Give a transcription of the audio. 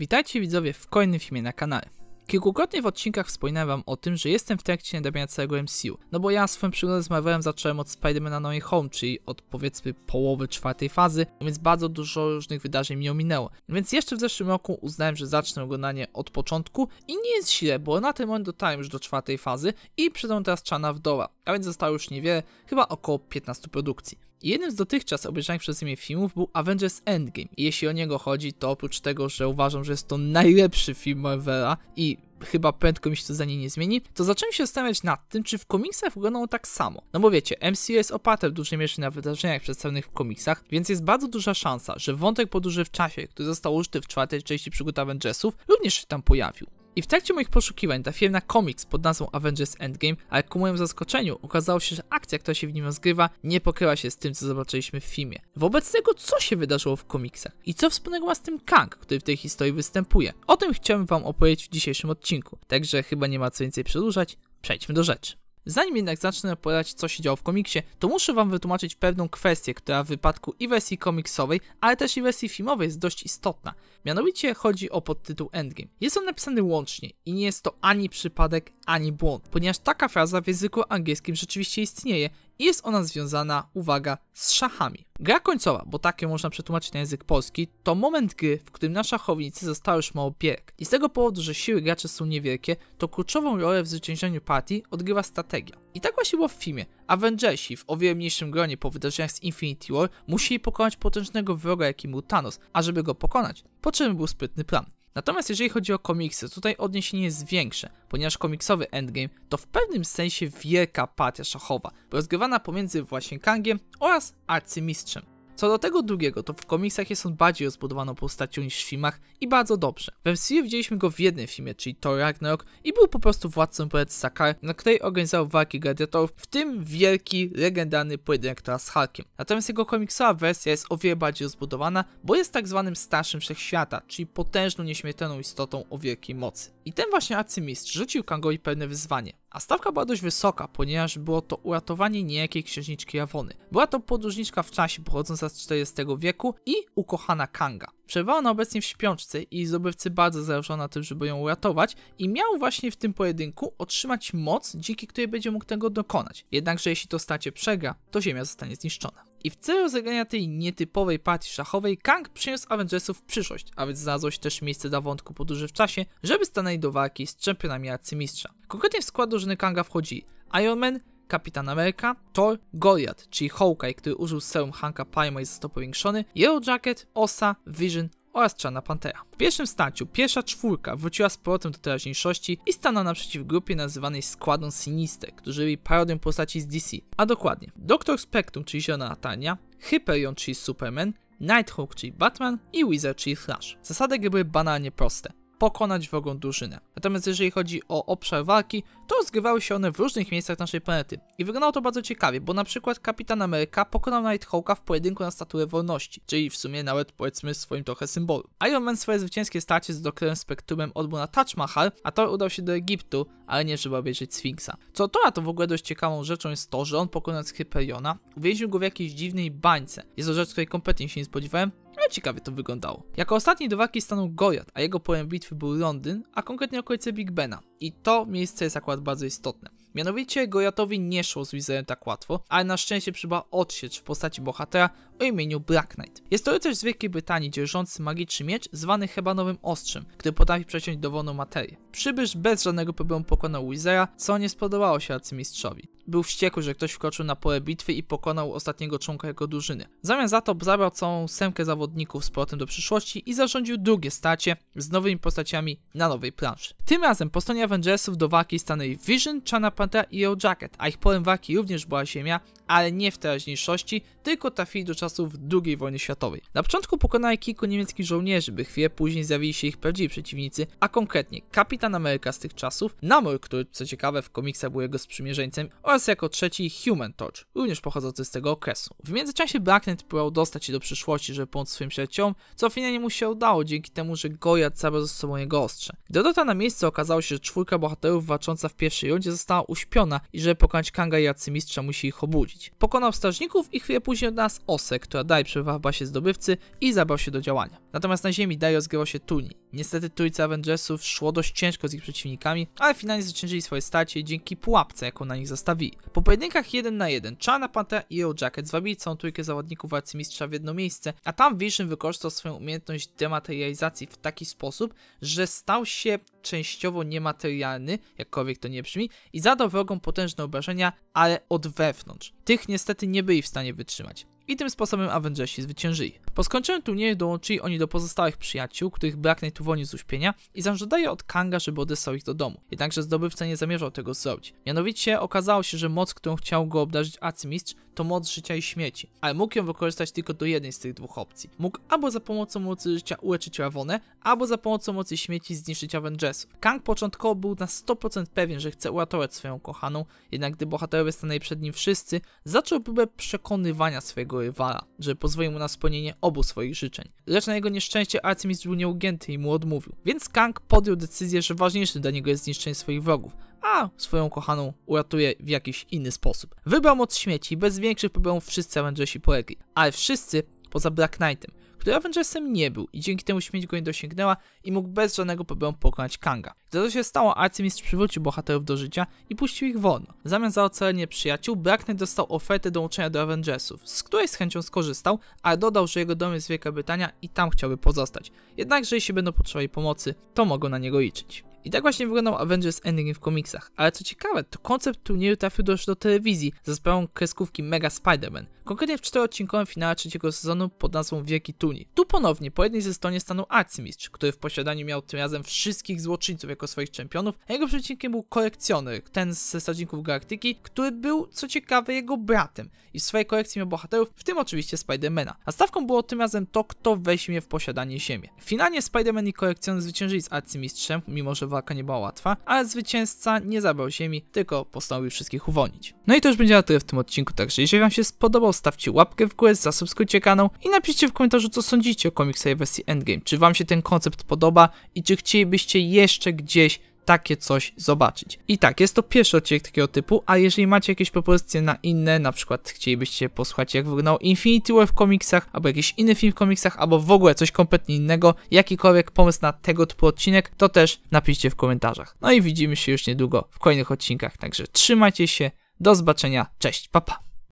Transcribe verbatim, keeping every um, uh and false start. Witajcie widzowie w kolejnym filmie na kanale. Kilkukrotnie w odcinkach wspominałem wam o tym, że jestem w trakcie nadawania całego M C U, no bo ja swoją przygodę z Marvelem zacząłem od Spidermana Nowy Home, czyli od powiedzmy połowy czwartej fazy, więc bardzo dużo różnych wydarzeń mi ominęło. Więc jeszcze w zeszłym roku uznałem, że zacznę oglądanie od początku i nie jest źle, bo na ten moment dotarłem już do czwartej fazy i przyszedłem teraz Czarna Wdowa, a więc zostało już niewiele, chyba około piętnastu produkcji. Jednym z dotychczas obejrzanych przeze mnie filmów był Avengers Endgame i jeśli o niego chodzi, to oprócz tego, że uważam, że jest to najlepszy film Marvela i chyba prędko mi się to za nie nie zmieni, to zacząłem się zastanawiać nad tym, czy w komiksach wyglądało tak samo. No bo wiecie, M C U jest oparte w dużej mierze na wydarzeniach przedstawionych w komiksach, więc jest bardzo duża szansa, że wątek podróży w czasie, który został użyty w czwartej części przygód Avengersów, również się tam pojawił. I w trakcie moich poszukiwań trafiłem na komiks pod nazwą Avengers Endgame, ale ku mojemu zaskoczeniu okazało się, że akcja, która się w nim rozgrywa, nie pokryła się z tym, co zobaczyliśmy w filmie. Wobec tego, co się wydarzyło w komiksach i co wspólnego ma z tym Kang, który w tej historii występuje, o tym chciałem wam opowiedzieć w dzisiejszym odcinku, także chyba nie ma co więcej przedłużać, przejdźmy do rzeczy. Zanim jednak zacznę opowiadać, co się działo w komiksie, to muszę wam wytłumaczyć pewną kwestię, która w wypadku i wersji komiksowej, ale też i wersji filmowej jest dość istotna. Mianowicie chodzi o podtytuł Endgame. Jest on napisany łącznie i nie jest to ani przypadek, ani błąd, ponieważ taka fraza w języku angielskim rzeczywiście istnieje i jest ona związana, uwaga, z szachami. Gra końcowa, bo tak ją można przetłumaczyć na język polski, to moment gry, w którym na szachownicy zostało już mało bierek. I z tego powodu, że siły graczy są niewielkie, to kluczową rolę w zwyciężeniu partii odgrywa strategia. I tak właśnie było w filmie. Avengersi w o wiele mniejszym gronie po wydarzeniach z Infinity War musieli pokonać potężnego wroga, jakim był Thanos, a żeby go pokonać, potrzebny był sprytny plan. Natomiast jeżeli chodzi o komiksy, tutaj odniesienie jest większe, ponieważ komiksowy Endgame to w pewnym sensie wielka partia szachowa, rozgrywana pomiędzy właśnie Kangiem oraz arcymistrzem. Co do tego drugiego, to w komiksach jest on bardziej rozbudowaną postacią niż w filmach i bardzo dobrze. W M C U widzieliśmy go w jednym filmie, czyli Thor Ragnarok, i był po prostu władcą planety Sakar, na której organizował walki gladiatorów, w tym wielki, legendarny pojedynek Thora z Hulkiem. Natomiast jego komiksowa wersja jest o wiele bardziej rozbudowana, bo jest tak zwanym starszym wszechświata, czyli potężną, nieśmiertelną istotą o wielkiej mocy. I ten właśnie arcymistrz rzucił Kangowi pewne wyzwanie. A stawka była dość wysoka, ponieważ było to uratowanie niejakiej księżniczki Jawony. Była to podróżniczka w czasie pochodząca z czterdziestego wieku i ukochana Kanga. Przebywała ona obecnie w śpiączce i zdobywcy bardzo zależało na tym, żeby ją uratować i miał właśnie w tym pojedynku otrzymać moc, dzięki której będzie mógł tego dokonać. Jednakże jeśli to starcie przegra, to ziemia zostanie zniszczona. I w celu rozegrania tej nietypowej partii szachowej Kang przyniósł Avengersów w przyszłość, a więc znalazło się też miejsce dla wątku podróży w czasie, żeby stanęli do walki z czempionami arcymistrza. Konkretnie w skład drużyny Kanga wchodzi Iron Man, Kapitan Ameryka, Thor, Goliath, czyli Hawkeye, który użył serum Hanka Palma i został powiększony, Yellow Jacket, Osa, Vision oraz Czarna Pantera. W pierwszym starciu pierwsza czwórka wróciła z powrotem do teraźniejszości i stanęła naprzeciw grupie nazywanej Squadron Sinister, którzy byli parodią postaci z D C, a dokładnie doktor Spectrum, czyli Zielona Latarnia, Hyperion, czyli Superman, Nighthawk, czyli Batman i Wizard, czyli Flash. Zasady gry były banalnie proste. Pokonać wrogą drużynę. Natomiast jeżeli chodzi o obszar walki, to rozgrywały się one w różnych miejscach naszej planety. I wyglądało to bardzo ciekawie, bo na przykład Kapitan Ameryka pokonał Nighthawka w pojedynku na Statuę Wolności, czyli w sumie nawet powiedzmy swoim trochę symbolu. Iron Man swoje zwycięskie starcie z doktorem Spectrumem odbył na Taj Mahal, a Thor udał się do Egiptu, ale nie żeby obejrzeć Sfinksa. Co Thora to w ogóle dość ciekawą rzeczą jest to, że on pokonując Hyperiona, uwięził go w jakiejś dziwnej bańce. Jest to rzecz, której kompletnie się nie spodziewałem, ale ciekawie to wyglądało. Jako ostatni do walki stanął Goliath, a jego polem bitwy był Londyn, a konkretnie okolice Big Bena. I to miejsce jest akurat bardzo istotne. Mianowicie Goliathowi nie szło z Wizardem tak łatwo, ale na szczęście przybyła odsiecz w postaci bohatera o imieniu Black Knight. Jest to rycerz z Wielkiej Brytanii dzierżący magiczny miecz zwany Hebanowym Ostrzem, który potrafi przeciąć dowolną materię. Przybysz bez żadnego problemu pokonał Wizarda, co nie spodobało się arcymistrzowi. Był wściekły, że ktoś wkroczył na pole bitwy i pokonał ostatniego członka jego drużyny. Zamiast za to zabrał całą semkę zawodników z powrotem do przyszłości i zarządził drugie starcie z nowymi postaciami na nowej planszy. Tym razem po stronie Avengersów do walki stanęli Vision, Czarna Pantera i Yellow Jacket, a ich polem walki również była Ziemia, ale nie w teraźniejszości, tylko trafili do czasów drugiej wojny światowej. Na początku pokonali kilku niemieckich żołnierzy, by chwilę później zjawili się ich prawdziwi przeciwnicy, a konkretnie Kapitan Ameryka z tych czasów, Namur, który co ciekawe w komiksach był jego sprzymierzeńcem, oraz jako trzeci Human Torch, również pochodzący z tego okresu. W międzyczasie Black Knight próbował dostać się do przyszłości, żeby pomóc swoim przyjaciołom, co finalnie mu się udało dzięki temu, że Goliath zabrał ze sobą jego ostrze. Gdy dotarł na miejsce, okazało się, że czwórka bohaterów walcząca w pierwszej rundzie została uśpiona i żeby pokonać Kanga i arcymistrza, musi ich obudzić. Pokonał strażników i chwilę później od nas Osę, tabletę, która daje przewagę basie zdobywcy i zabrał się do działania. Natomiast na ziemi Dio zgrywał się Tuni. Niestety trójce Avengersów szło dość ciężko z ich przeciwnikami, ale finalnie zaczęli swoje starcie dzięki pułapce, jaką na nich zostawili. Po pojedynkach jeden na jeden Czarna Pantera i Yellow Jacket zwabili całą trójkę zawodników arcymistrza w jedno miejsce, a tam Vision wykorzystał swoją umiejętność dematerializacji w taki sposób, że stał się częściowo niematerialny, jakkolwiek to nie brzmi, i zadał wrogom potężne obrażenia, ale od wewnątrz. Tych niestety nie byli w stanie wytrzymać. I tym sposobem Avengersi zwyciężyli. Po skończeniu turnieju dołączyli oni do pozostałych przyjaciół, których Black Knight uwolnił z uśpienia i zażądaje od Kanga, żeby odesłał ich do domu. Jednakże zdobywca nie zamierzał tego zrobić. Mianowicie okazało się, że moc, którą chciał go obdarzyć arcymistrz, to moc życia i śmierci, ale mógł ją wykorzystać tylko do jednej z tych dwóch opcji. Mógł albo za pomocą mocy życia uleczyć Jawonę, albo za pomocą mocy śmierci zniszczyć Avengersów. Kang początkowo był na sto procent pewien, że chce uratować swoją kochaną, jednak gdy bohaterowie stanęli przed nim wszyscy, zaczął próbę przekonywania swojego rywala, że pozwoli mu na spełnienie obu swoich życzeń. Lecz na jego nieszczęście arcymistrz był nieugięty i mu odmówił. Więc Kang podjął decyzję, że ważniejszym dla niego jest zniszczenie swoich wrogów, a swoją kochaną uratuje w jakiś inny sposób. Wybrał moc śmieci i bez większych problemów wszyscy Avengersi polegli, ale wszyscy poza Black Knightem, który Avengersem nie był i dzięki temu śmierć go nie dosięgnęła i mógł bez żadnego problemu pokonać Kanga. Gdy to się stało, arcymistrz przywrócił bohaterów do życia i puścił ich wolno. W zamian za ocalenie przyjaciół, Black Knight dostał ofertę dołączenia do Avengersów, z której z chęcią skorzystał, ale dodał, że jego dom jest w Wielka Brytania i tam chciałby pozostać. Jednakże jeśli będą potrzebowali pomocy, to mogą na niego liczyć. I tak właśnie wyglądał Avengers Endgame w komiksach, ale co ciekawe, to koncept turnieju trafił też do telewizji za sprawą kreskówki Mega Spider-Man, konkretnie w czteroodcinkowym finale trzeciego sezonu pod nazwą Wielki Tun. Tu ponownie po jednej ze stronie stanął arcymistrz, który w posiadaniu miał tym razem wszystkich złoczyńców jako swoich czempionów, a jego przeciwnikiem był Kolekcjoner, ten ze Strażników Galaktyki, który był, co ciekawe, jego bratem i w swojej kolekcji miał bohaterów, w tym oczywiście Spidermana, a stawką było tym razem to, kto weźmie w posiadanie ziemię. Finalnie Spiderman i Kolekcjoner zwyciężyli z arcymistrzem, mimo że walka nie była łatwa, ale zwycięzca nie zabrał ziemi, tylko postanowił wszystkich uwolnić. No i to już będzie na tyle w tym odcinku, także jeżeli wam się spodobał, stawcie łapkę w górę, zasubskrybujcie kanał i napiszcie w komentarzu, co sądzicie o komiksowej wersji Endgame, czy wam się ten koncept podoba i czy chcielibyście jeszcze gdzieś takie coś zobaczyć. I tak, jest to pierwszy odcinek takiego typu, a jeżeli macie jakieś propozycje na inne, na przykład chcielibyście posłuchać, jak wyglądał Infinity War w komiksach, albo jakiś inny film w komiksach, albo w ogóle coś kompletnie innego, jakikolwiek pomysł na tego typu odcinek, to też napiszcie w komentarzach. No i widzimy się już niedługo w kolejnych odcinkach, także trzymajcie się, do zobaczenia, cześć, pa pa!